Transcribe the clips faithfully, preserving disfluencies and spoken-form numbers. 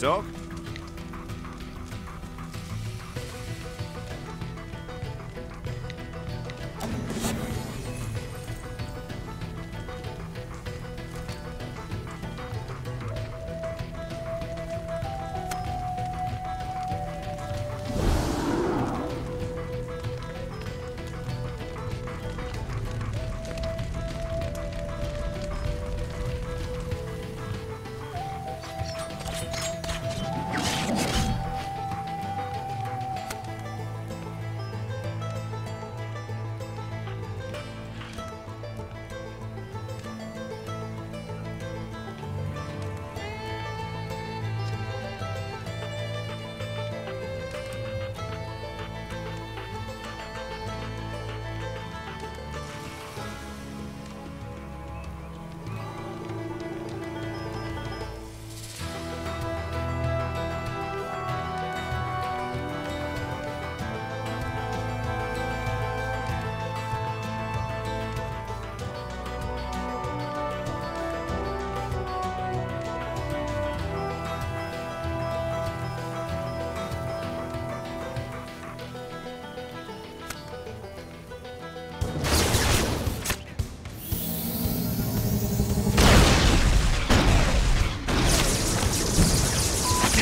dog.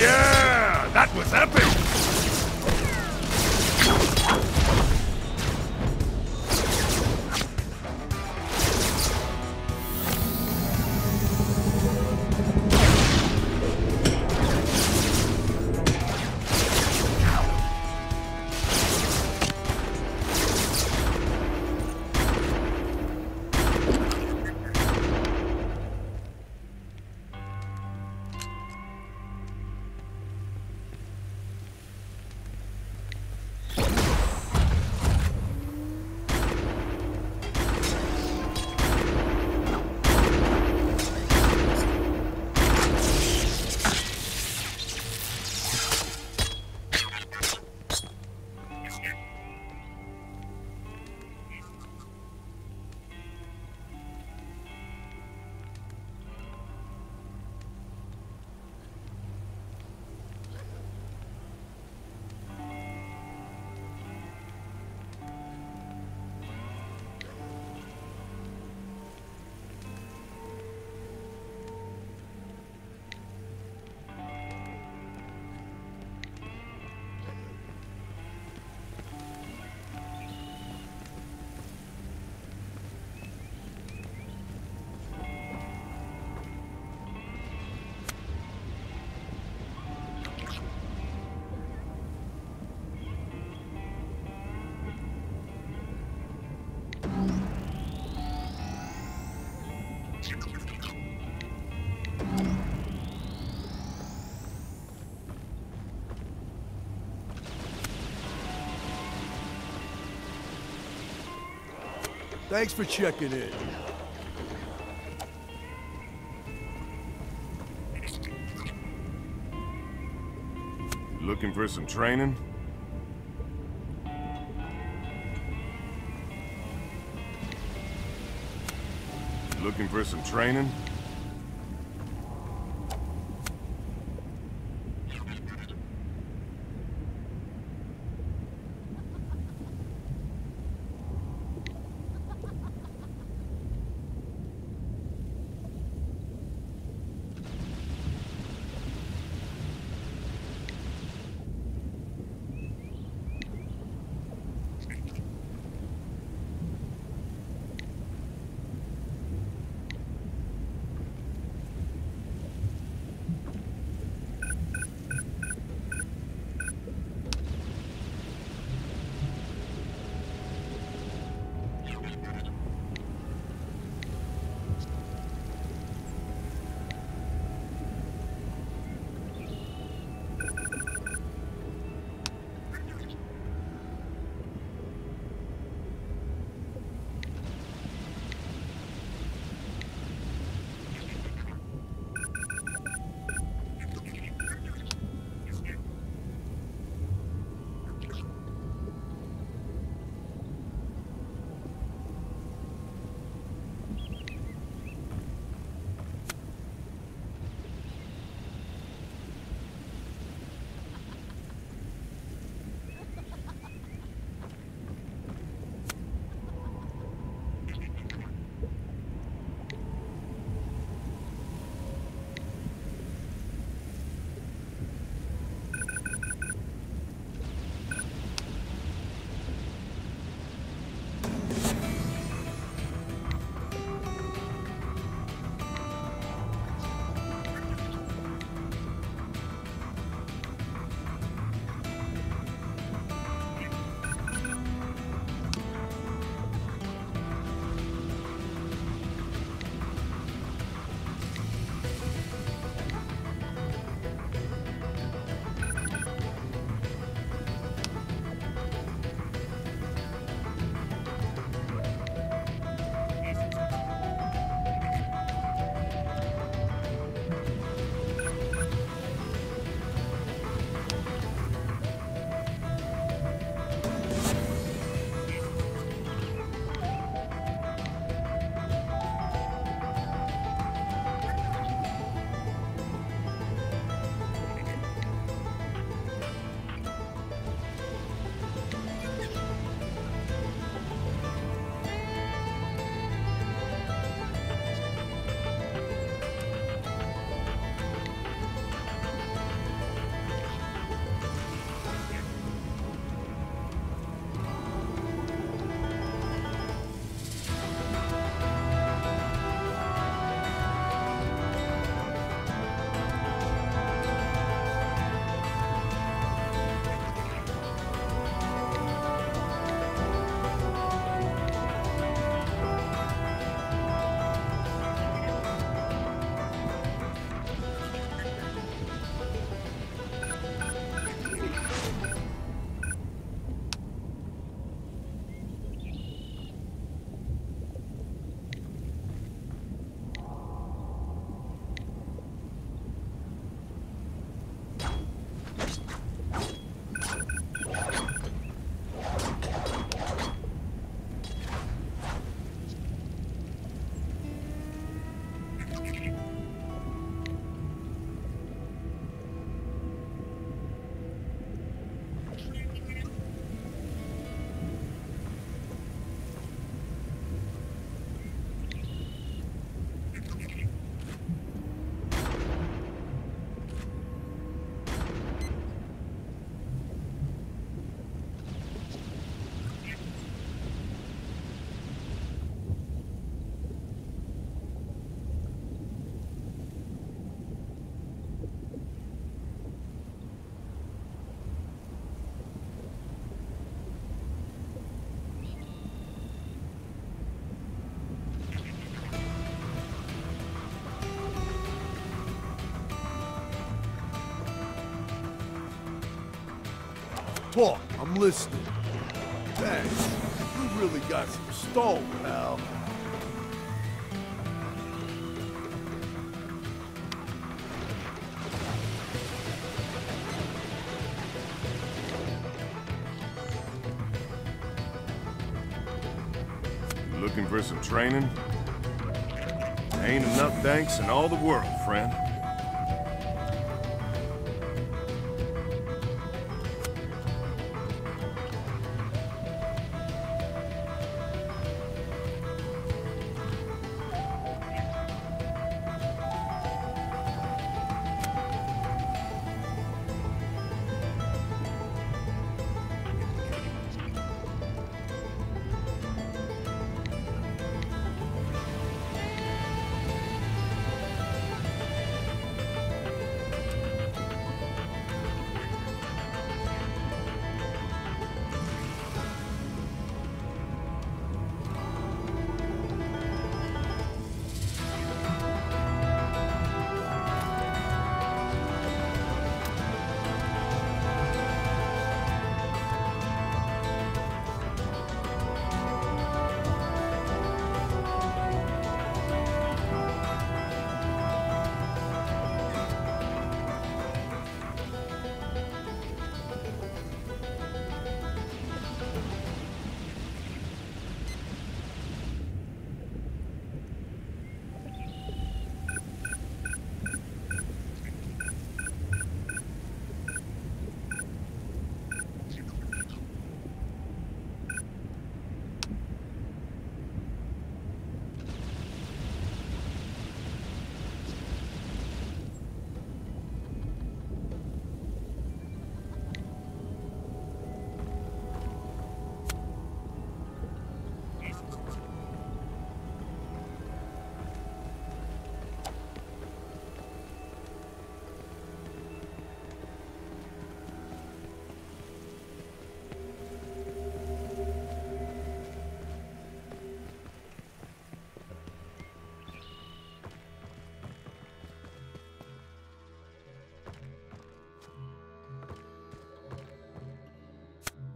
Yeah! That was epic! Thanks for checking in. Looking for some training? Looking for some training? Talk, I'm listening. Thanks. You really got some stall, pal. You looking for some training? Ain't enough thanks in all the world, friend.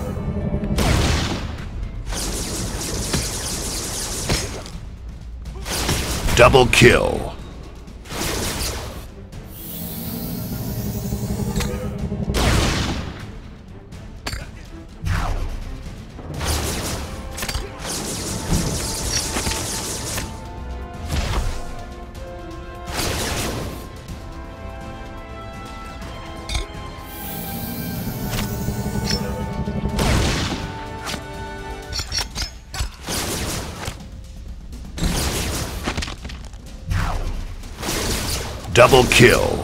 Double kill. Double kill.